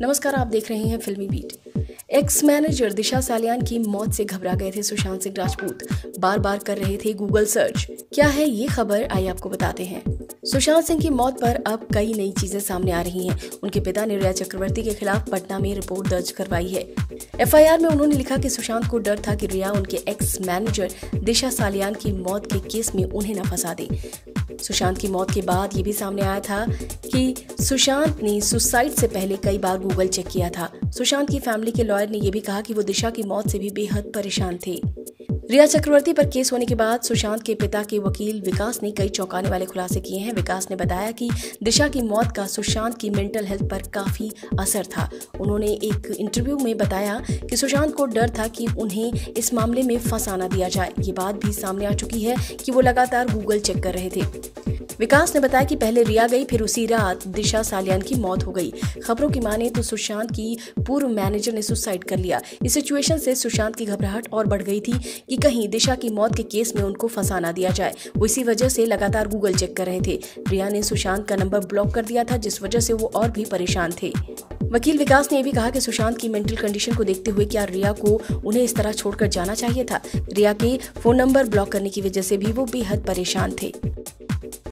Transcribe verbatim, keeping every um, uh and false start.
नमस्कार, आप देख रहे हैं फिल्मी beat. Ex manager Disha Salian की मौत से घबरा गए थे सुशांत सिंह राजपूत। बार बार कर रहे थे गूगल सर्च। क्या है ये खबर, आइए आपको बताते हैं। सुशांत सिंह की मौत पर अब कई नई चीजें सामने आ रही हैं। उनके पिता ने रिया चक्रवर्ती के खिलाफ पटना में रिपोर्ट दर्ज करवाई है। एफ आई आर में उन्होंने लिखा कि सुशांत को डर था कि रिया उनके एक्स मैनेजर दिशा सालियान की मौत के केस में उन्हें न फंसा दे। सुशांत की मौत के बाद ये भी सामने आया था कि सुशांत ने सुसाइड से पहले कई बार गूगल चेक किया था। सुशांत की फैमिली के लॉयर ने यह भी कहा कि वो दिशा की मौत से भी बेहद परेशान थे। रिया चक्रवर्ती पर केस होने के बाद सुशांत के पिता के वकील विकास ने कई चौंकाने वाले खुलासे किए हैं। विकास ने बताया कि दिशा की मौत का सुशांत की मेंटल हेल्थ पर काफ़ी असर था। उन्होंने एक इंटरव्यू में बताया कि सुशांत को डर था कि उन्हें इस मामले में फंसाना दिया जाए। ये बात भी सामने आ चुकी है कि वो लगातार गूगल चेक कर रहे थे। विकास ने बताया कि पहले रिया गई, फिर उसी रात दिशा सालियान की मौत हो गई। खबरों की माने तो सुशांत की पूर्व मैनेजर ने सुसाइड कर लिया। इस सिचुएशन से सुशांत की घबराहट और बढ़ गई थी कि कहीं दिशा की मौत के केस में उनको फंसाना दिया जाए। वो इसी वजह से लगातार गूगल चेक कर रहे थे। रिया ने सुशांत का नंबर ब्लॉक कर दिया था, जिस वजह से वो और भी परेशान थे। वकील विकास ने यह भी कहा कि सुशांत की मेंटल कंडीशन को देखते हुए क्या रिया को उन्हें इस तरह छोड़कर जाना चाहिए था। रिया के फोन नंबर ब्लॉक करने की वजह से भी वो बेहद परेशान थे।